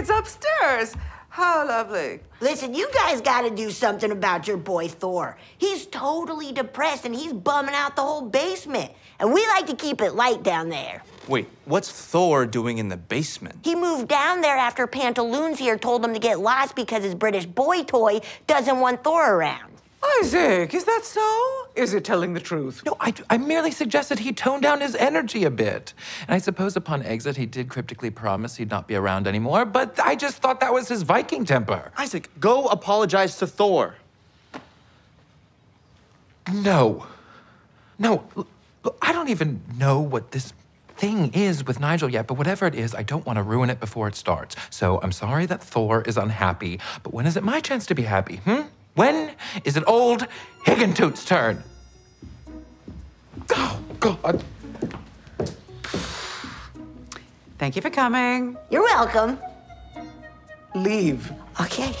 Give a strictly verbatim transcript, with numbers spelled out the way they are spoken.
It's upstairs. How lovely. Listen, you guys got to do something about your boy Thor. He's totally depressed, and he's bumming out the whole basement. And we like to keep it light down there. Wait, what's Thor doing in the basement? He moved down there after Pantaloons here told him to get lost because his British boy toy doesn't want Thor around. Isaac, is that so? Is it telling the truth? No, I, I merely suggested he tone down his energy a bit. And I suppose upon exit, he did cryptically promise he'd not be around anymore, but I just thought that was his Viking temper. Isaac, go apologize to Thor. No. No, I don't even know what this thing is with Nigel yet, but whatever it is, I don't want to ruin it before it starts. So I'm sorry that Thor is unhappy, but when is it my chance to be happy, hmm? When is it old Higgintoot's turn? Oh, God. Thank you for coming. You're welcome. Leave. Okay.